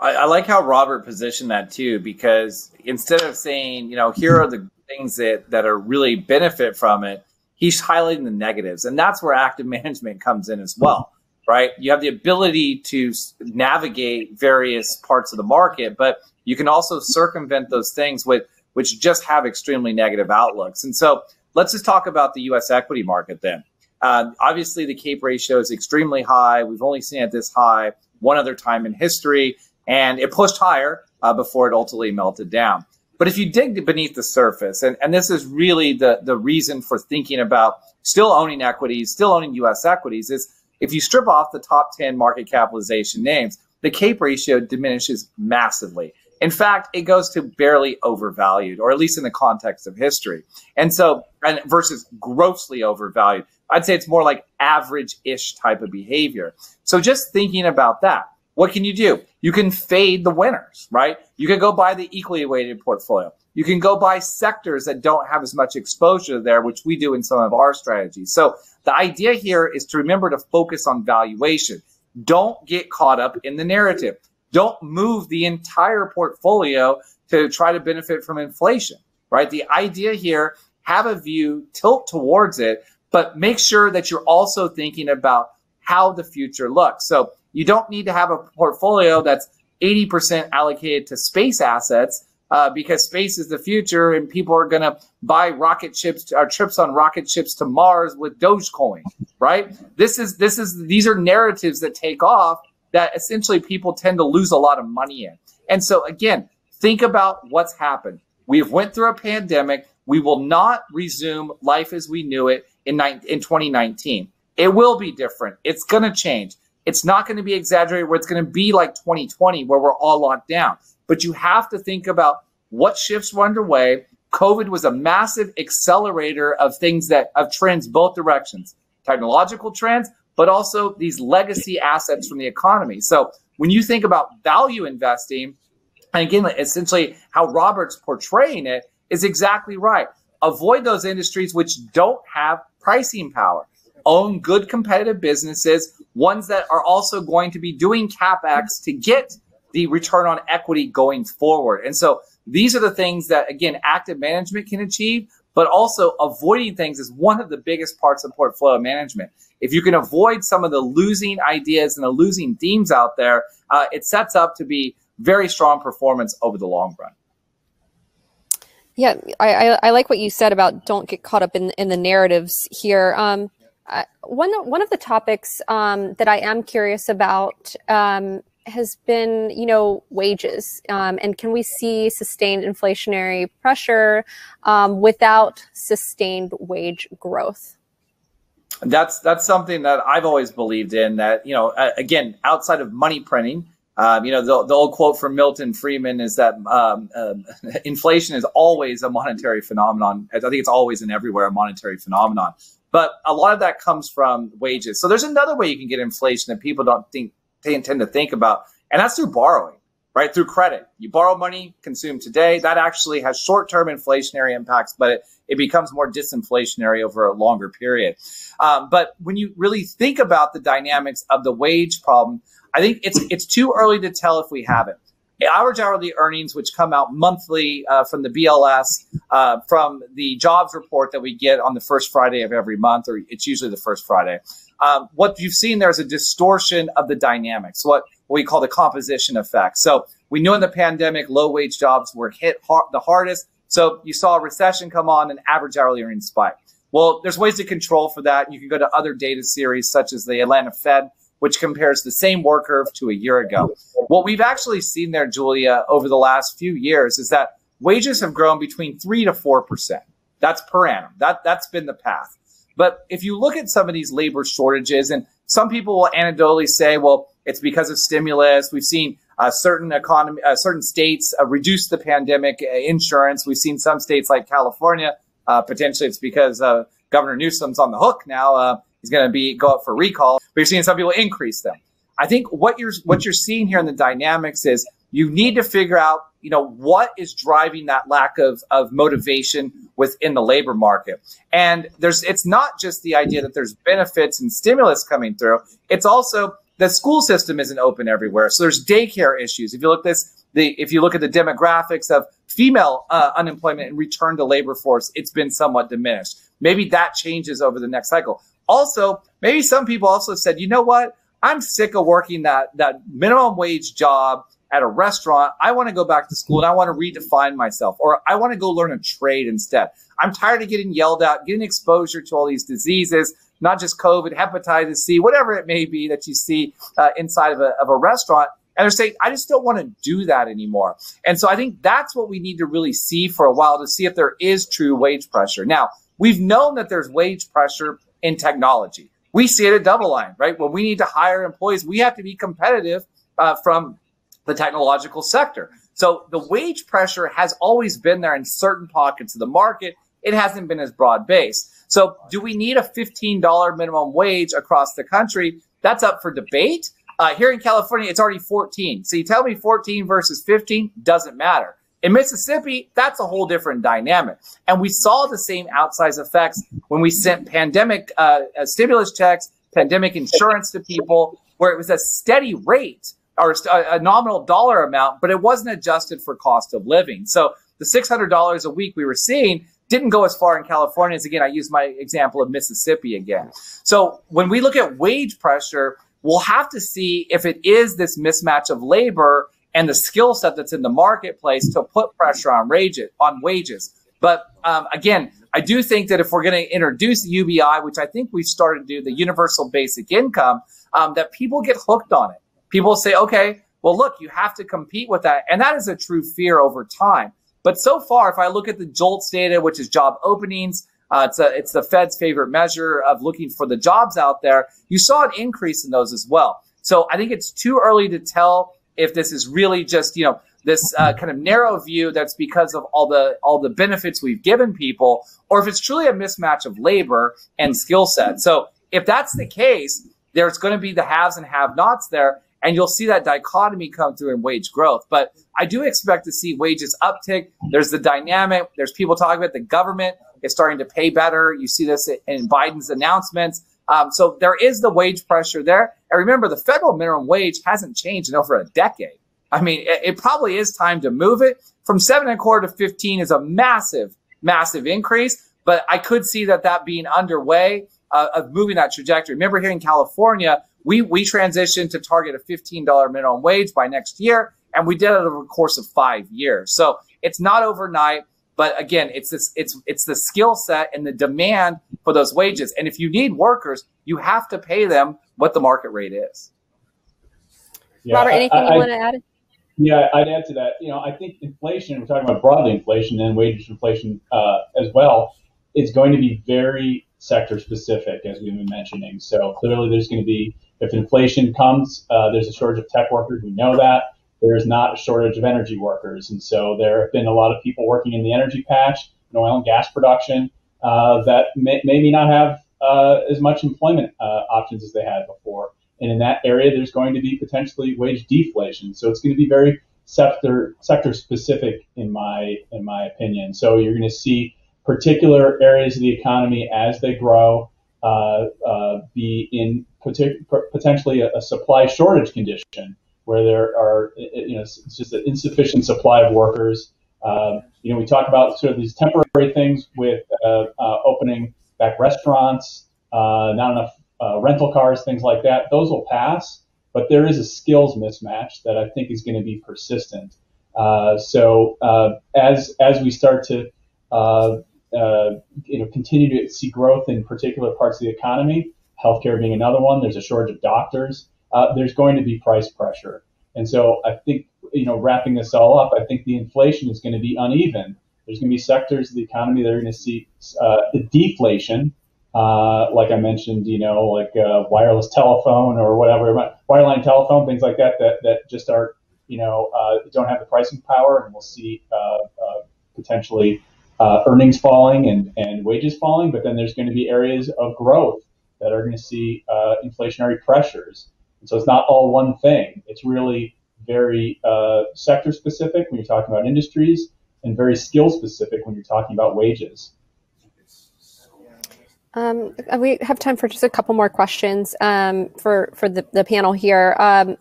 I like how Robert positioned that too, because instead of saying, here are the things that are really benefit from it, he's highlighting the negatives, and that's where active management comes in as well, right? You have the ability to navigate various parts of the market, but you can also circumvent those things which just have extremely negative outlooks. And so let's just talk about the U.S. equity market then. Obviously, the CAPE ratio is extremely high. We've only seen it this high one other time in history, and it pushed higher before it ultimately melted down. But if you dig beneath the surface, and this is really the reason for thinking about still owning equities, still owning U.S. equities, is if you strip off the top 10 market capitalization names, the CAPE ratio diminishes massively. In fact, it goes to barely overvalued, or at least in the context of history. And so, versus grossly overvalued, I'd say it's more like average-ish type of behavior. So just thinking about that. What can you do? You can fade the winners, right? You can go buy the equally weighted portfolio. You can go buy sectors that don't have as much exposure there, which we do in some of our strategies. So the idea here is to remember to focus on valuation. Don't get caught up in the narrative. Don't move the entire portfolio to try to benefit from inflation, right? The idea here, have a view, tilt towards it, but make sure that you're also thinking about how the future looks. So you don't need to have a portfolio that's 80% allocated to space assets because space is the future and people are going to buy rocket ships or trips on rocket ships to Mars with Dogecoin, right? These are narratives that take off that essentially people tend to lose a lot of money in. And so again, think about what's happened. We've went through a pandemic. We will not resume life as we knew it in 2019. It will be different. It's going to change. It's not going to be exaggerated where it's going to be like 2020 where we're all locked down. But you have to think about what shifts were underway. COVID was a massive accelerator of things of trends both directions, technological trends, but also these legacy assets from the economy. So when you think about value investing, and again, essentially how Robert's portraying it is exactly right. Avoid those industries which don't have pricing power. own good competitive businesses, ones that are also going to be doing CapEx to get the return on equity going forward. And so these are the things that, again, active management can achieve, but also avoiding things is one of the biggest parts of portfolio management. If you can avoid some of the losing ideas and the losing themes out there, it sets up to be very strong performance over the long run. Yeah, I like what you said about don't get caught up in the narratives here. One of the topics that I am curious about has been, wages. And can we see sustained inflationary pressure without sustained wage growth? That's something that I've always believed in, that, again, outside of money printing, the old quote from Milton Friedman is that inflation is always a monetary phenomenon. I think it's always and everywhere a monetary phenomenon. But a lot of that comes from wages. So there's another way you can get inflation that people don't think they intend to think about, and that's through borrowing, right? Through credit. You borrow money, consume today. That actually has short-term inflationary impacts, but it becomes more disinflationary over a longer period. But when you really think about the dynamics of the wage problem, I think it's too early to tell if we have it. Average hourly earnings, which come out monthly from the BLS, from the jobs report that we get on the first Friday of every month, or it's usually the first Friday. What you've seen there is a distortion of the dynamics, what we call the composition effect. So we knew in the pandemic, low-wage jobs were hit the hardest. So you saw a recession come on and average hourly earnings spike. Well, there's ways to control for that. You can go to other data series such as the Atlanta Fed, which compares the same work curve to a year ago. What we've actually seen there, Julia, over the last few years is that wages have grown between 3 to 4%. That's per annum. That's been the path. But if you look at some of these labor shortages, and some people will anecdotally say, well, it's because of stimulus. We've seen certain states reduce the pandemic insurance. We've seen some states like California, potentially it's because Governor Newsom's on the hook now. He's going to go up for recall. But you're seeing some people increase them. I think what you're seeing here in the dynamics is you need to figure out, what is driving that lack of motivation within the labor market. And it's not just the idea that there's benefits and stimulus coming through. It's also the school system isn't open everywhere. So there's daycare issues. If you look at the demographics of female unemployment and return to labor force, it's been somewhat diminished. Maybe that changes over the next cycle. Also, maybe some people also said, you know what? I'm sick of working that minimum wage job at a restaurant. I want to go back to school and I want to redefine myself, or I want to go learn a trade instead. I'm tired of getting yelled at, getting exposure to all these diseases, not just COVID, hepatitis C, whatever it may be that you see inside of a restaurant. And they're saying, I just don't want to do that anymore. And so I think that's what we need to really see for a while to see if there is true wage pressure. Now, we've known that there's wage pressure in technology. We see it at DoubleLine, right? When we need to hire employees, we have to be competitive from the technological sector. So the wage pressure has always been there in certain pockets of the market. It hasn't been as broad-based. So do we need a $15 minimum wage across the country? That's up for debate. Here in California, it's already 14. So you tell me 14 versus 15 doesn't matter. In Mississippi, that's a whole different dynamic. And we saw the same outsized effects when we sent pandemic stimulus checks, pandemic insurance to people, where it was a steady rate or a nominal dollar amount, but it wasn't adjusted for cost of living. So the $600 a week we were seeing didn't go as far in California as, again, I use my example of Mississippi again. So when we look at wage pressure, we'll have to see if it is this mismatch of labor and the skill set that's in the marketplace to put pressure on wages. But again, I do think that if we're going to introduce UBI, which I think we've started to do, the universal basic income, that people get hooked on it. People say, okay, well, look, you have to compete with that. And that is a true fear over time. But so far, if I look at the JOLTS data, which is job openings, it's the Fed's favorite measure of looking for the jobs out there, you saw an increase in those as well. So I think it's too early to tell if this is really just, this kind of narrow view that's because of all the benefits we've given people, or if it's truly a mismatch of labor and skill set. So if that's the case, there's going to be the haves and have-nots there, and you'll see that dichotomy come through in wage growth. But I do expect to see wages uptick. There's the dynamic. There's people talking about the government is starting to pay better. You see this in Biden's announcements. So there is the wage pressure there. And remember, the federal minimum wage hasn't changed in over a decade. I mean, it probably is time to move it. From 7.25 to 15 is a massive, massive increase. But I could see that being underway of moving that trajectory. Remember, here in California, we transitioned to target a $15 minimum wage by next year. And we did it over the course of 5 years. So it's not overnight. But again, it's the skill set and the demand for those wages. And if you need workers, you have to pay them what the market rate is. Yeah, Robert, anything you want to add? Yeah, I'd add to that. You know, I think inflation, we're talking about broadly inflation and wage inflation as well, is going to be very sector specific, as we've been mentioning. So clearly there's going to be, if inflation comes, there's a shortage of tech workers. We know that. There's not a shortage of energy workers. And so there have been a lot of people working in the energy patch, in oil and gas production, that maybe not have as much employment options as they had before. And in that area, there's going to be potentially wage deflation. So it's going to be very sector specific, in my opinion. So you're going to see particular areas of the economy as they grow be in potentially a supply shortage condition, where there are, you know, it's just an insufficient supply of workers. You know, we talk about sort of these temporary things with opening back restaurants, not enough rental cars, things like that. Those will pass, but there is a skills mismatch that I think is going to be persistent. So as we start to you know, continue to see growth in particular parts of the economy, healthcare being another one. There's a shortage of doctors. There's going to be price pressure, and so I think, you know, wrapping this all up, I think the inflation is going to be uneven. There's going to be sectors of the economy that are going to see the deflation. Like I mentioned, you know, like wireless telephone or whatever, wireline telephone, things like that just aren't, you know, don't have the pricing power, and we'll see potentially earnings falling and wages falling. But then there's going to be areas of growth that are going to see inflationary pressures. And so it's not all one thing. It's really very sector specific when you're talking about industries, and very skill specific when you're talking about wages. We have time for just a couple more questions for the panel here.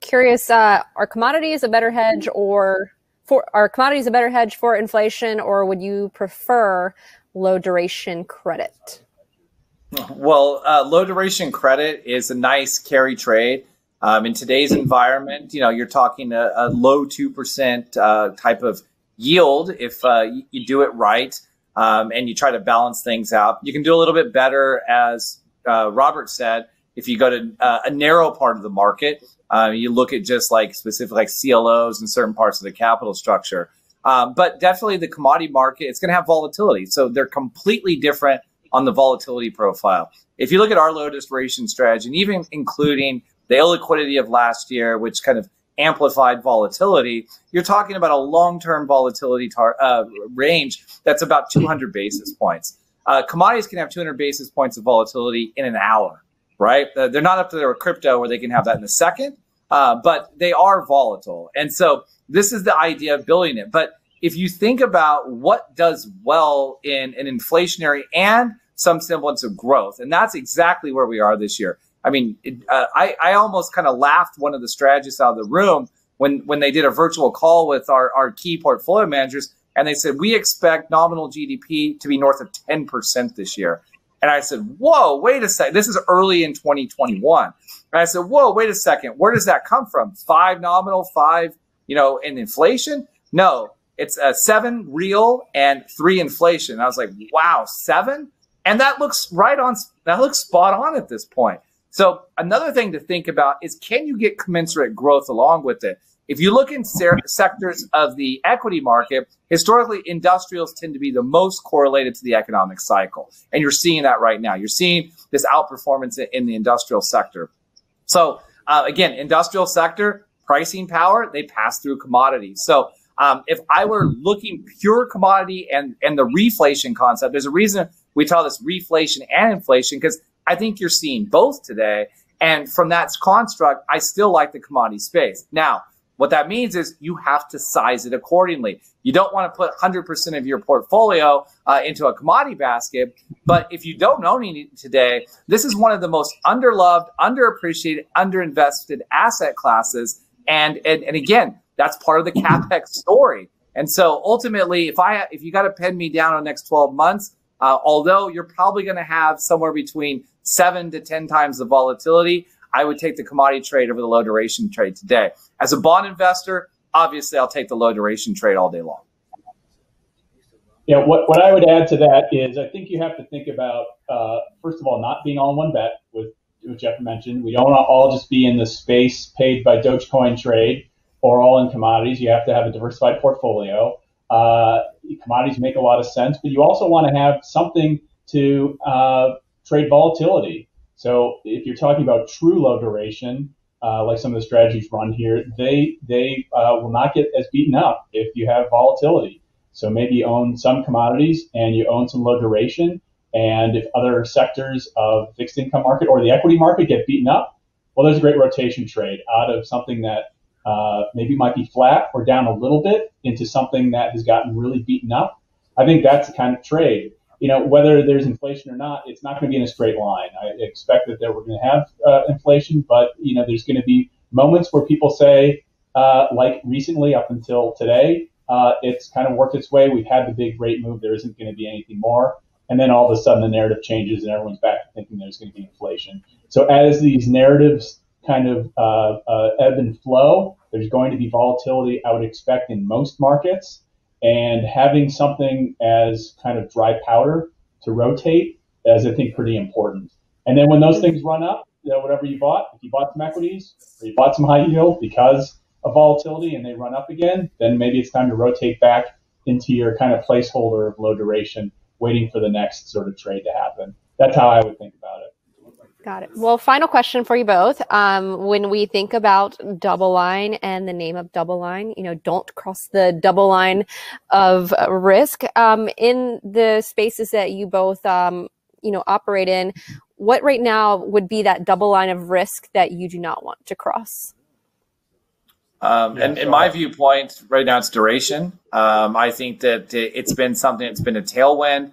Curious, are commodities a better hedge for inflation, or would you prefer low duration credit? Well, low duration credit is a nice carry trade. In today's environment, you know, you're talking a low 2% type of yield if you do it right. And you try to balance things out. You can do a little bit better, as Robert said, if you go to a narrow part of the market. You look at just like specific like CLOs and certain parts of the capital structure. But definitely the commodity market, it's going to have volatility. So they're completely different on the volatility profile. If you look at our low duration strategy, and even including the illiquidity of last year, which kind of amplified volatility, you're talking about a long-term volatility range that's about 200 basis points. Commodities can have 200 basis points of volatility in an hour, right? They're not up to their crypto where they can have that in a second, but they are volatile. And so this is the idea of building it. But if you think about what does well in an inflationary and some semblance of growth, and that's exactly where we are this year. I mean, I almost kind of laughed one of the strategists out of the room when they did a virtual call with our key portfolio managers, and they said, we expect nominal GDP to be north of 10% this year. And I said, whoa, wait a second. This is early in 2021. And I said, whoa, wait a second. Where does that come from? 5 nominal, 5, you know, in inflation? No, it's 7 real and 3 inflation. And I was like, wow, 7? And that looks spot on at this point. So another thing to think about is, can you get commensurate growth along with it? If you look in sectors of the equity market, historically, industrials tend to be the most correlated to the economic cycle. And you're seeing that right now. You're seeing this outperformance in the industrial sector. So again, industrial sector, pricing power, they pass through commodities. So if I were looking pure commodity and the reflation concept, there's a reason we call this reflation and inflation, because I think you're seeing both today. And from that construct, I still like the commodity space. Now, What that means is you have to size it accordingly. You don't want to put 100% of your portfolio into a commodity basket. But if you don't own it today, this is one of the most underloved, underappreciated, underinvested asset classes. And again, that's part of the CapEx story. And so ultimately, if you got to pin me down on the next 12 months, although you're probably going to have somewhere between 7 to 10 times the volatility, I would take the commodity trade over the low duration trade today. As a bond investor, obviously, I'll take the low duration trade all day long. Yeah, what I would add to that is I think you have to think about, first of all, not being all in one bet, which Jeff mentioned. We don't want to all just be in the space paid by Dogecoin trade or all in commodities. You have to have a diversified portfolio. Commodities make a lot of sense, but you also want to have something to trade volatility. So if you're talking about true low duration, like some of the strategies run here, they will not get as beaten up if you have volatility. So maybe you own some commodities and you own some low duration, and if other sectors of fixed income market or the equity market get beaten up, well, there's a great rotation trade out of something that maybe might be flat or down a little bit into something that has gotten really beaten up. I think that's the kind of trade. You know, whether there's inflation or not, it's not going to be in a straight line. I expect that we're going to have inflation, but, you know, there's going to be moments where people say, like recently up until today, it's kind of worked its way. We've had the big rate move. There isn't going to be anything more. And then all of a sudden the narrative changes and everyone's back to thinking there's going to be inflation. So as these narratives kind of ebb and flow, there's going to be volatility, I would expect, in most markets. And having something as kind of dry powder to rotate is, I think, pretty important. And then when those things run up, you know, whatever you bought, if you bought some equities or you bought some high yield because of volatility and they run up again, then maybe it's time to rotate back into your kind of placeholder of low duration, waiting for the next sort of trade to happen. That's how I would think about it. Got it. Well, final question for you both. When we think about Double Line and the name of Double Line, you know, don't cross the double line of risk. In the spaces that you both, you know, operate in, what right now would be that double line of risk that you do not want to cross? And in my viewpoint, right now it's duration. I think that it's been something that's been a tailwind.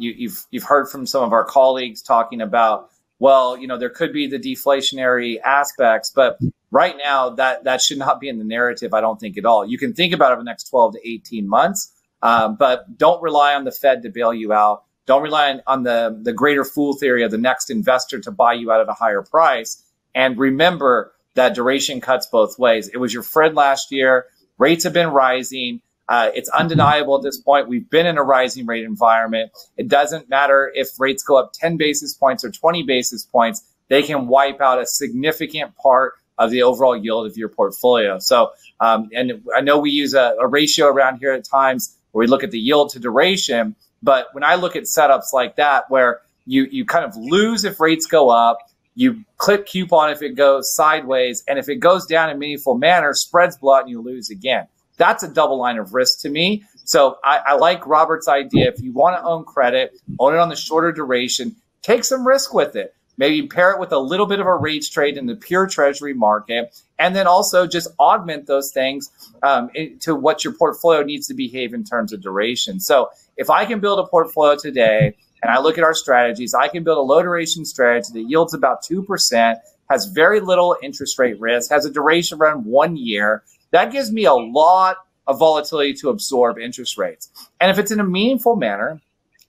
You've heard from some of our colleagues talking about, well, you know, there could be the deflationary aspects, but right now that should not be in the narrative, I don't think, at all. You can think about it over the next 12 to 18 months, but don't rely on the Fed to bail you out. Don't rely on the greater fool theory of the next investor to buy you out at a higher price. And remember that duration cuts both ways. It was your friend last year. Rates have been rising. It's undeniable at this point. We've been in a rising rate environment. It doesn't matter if rates go up 10 basis points or 20 basis points. They can wipe out a significant part of the overall yield of your portfolio. So, and I know we use a ratio around here at times where we look at the yield to duration. But when I look at setups like that, where you kind of lose if rates go up, you clip coupon if it goes sideways, and if it goes down in a meaningful manner, spreads blow out and you lose again. That's a double line of risk to me. So I like Robert's idea. If you want to own credit, own it on the shorter duration, take some risk with it. Maybe pair it with a little bit of a rates trade in the pure treasury market, and then also just augment those things to what your portfolio needs to behave in terms of duration. So if I can build a portfolio today and I look at our strategies, I can build a low duration strategy that yields about 2%, has very little interest rate risk, has a duration around 1 year. That gives me a lot of volatility to absorb interest rates. And if it's in a meaningful manner,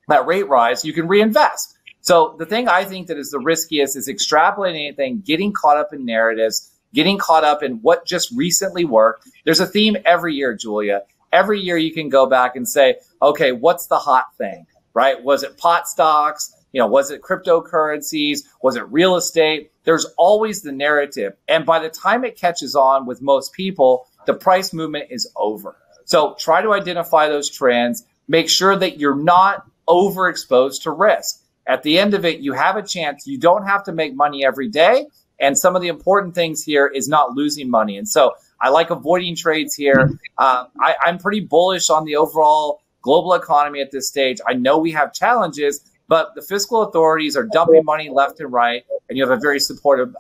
that rate rise, you can reinvest. So the thing I think that is the riskiest is extrapolating anything, getting caught up in narratives, getting caught up in what just recently worked. There's a theme every year, Julia. Every year you can go back and say, okay, what's the hot thing, right? Was it pot stocks? You know, was it cryptocurrencies? Was it real estate? There's always the narrative. And by the time it catches on with most people, the price movement is over. So try to identify those trends. Make sure that you're not overexposed to risk. At the end of it, you have a chance. You don't have to make money every day. And some of the important things here is not losing money. And so I like avoiding trades here. I'm pretty bullish on the overall global economy at this stage. I know we have challenges, but the fiscal authorities are dumping money left and right, and you have a very supportive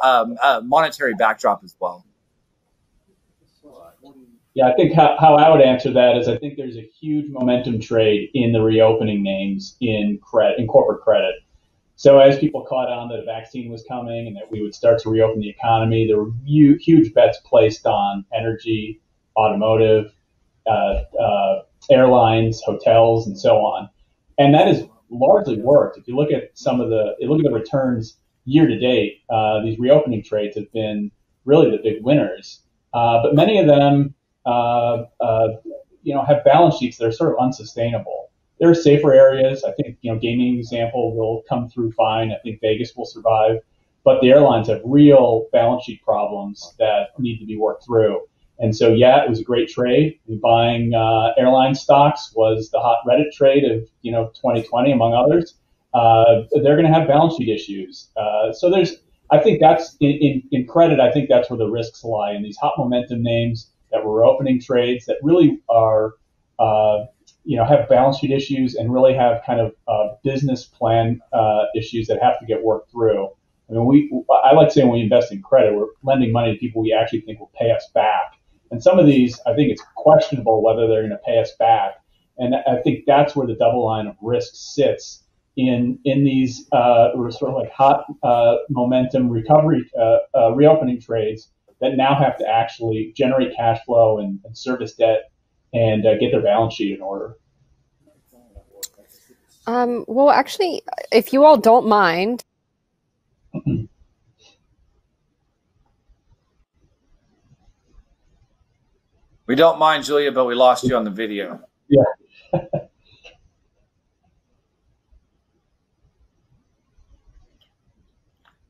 monetary backdrop as well. Yeah, I think how I would answer that is I think there's a huge momentum trade in the reopening names in credit, in corporate credit. So as people caught on that a vaccine was coming and that we would start to reopen the economy, there were huge bets placed on energy, automotive, airlines, hotels, and so on. And that has largely worked. If you look at the returns year to date, these reopening trades have been really the big winners. But many of them, have balance sheets that are sort of unsustainable. There are safer areas. I think, gaming example will come through fine. I think Vegas will survive, but the airlines have real balance sheet problems that need to be worked through. And so, yeah, it was a great trade. Buying airline stocks was the hot Reddit trade of 2020, among others. They're going to have balance sheet issues. So there's, I think that's in credit. I think that's where the risks lie in these hot momentum names that were opening trades that really are, have balance sheet issues and really have kind of business plan issues that have to get worked through. I mean, I like saying when we invest in credit, we're lending money to people we actually think will pay us back. And some of these, I think it's questionable whether they're going to pay us back. And I think that's where the double line of risk sits in these sort of like hot momentum recovery reopening trades that now have to actually generate cash flow and service debt and get their balance sheet in order. Well, actually, if you all don't mind. We don't mind, Julia, but we lost you on the video. Yeah.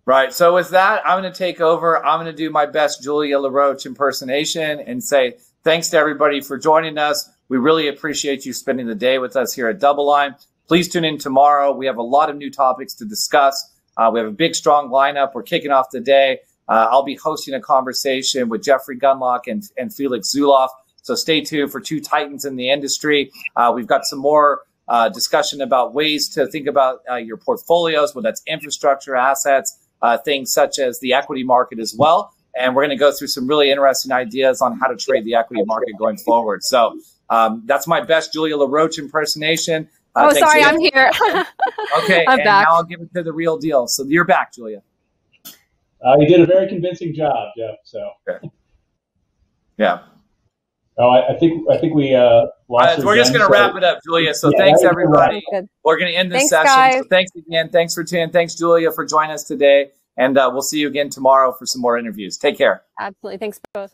Right. So with that, I'm going to take over. I'm going to do my best Julia La Roche impersonation and say thanks to everybody for joining us. We really appreciate you spending the day with us here at Double Line. Please tune in tomorrow. We have a lot of new topics to discuss. We have a big, strong lineup. We're kicking off the day. I'll be hosting a conversation with Jeffrey Gunlock and Felix Zuloff. So stay tuned for two titans in the industry. We've got some more discussion about ways to think about your portfolios, whether that's infrastructure assets, things such as the equity market as well. And we're going to go through some really interesting ideas on how to trade the equity market going forward. So that's my best Julia La Roche impersonation. Oh, sorry, I'm here. Okay, I'm back. Now I'll give it to the real deal. So you're back, Julia. You did a very convincing job, Jeff. So. Okay. Yeah. Oh, I think we lost. We're just going to wrap it up, Julia. So yeah, thanks, everybody. We're going to end this session. So thanks again. Thanks for tuning in. Thanks, Julia, for joining us today. And we'll see you again tomorrow for some more interviews. Take care. Absolutely. Thanks both.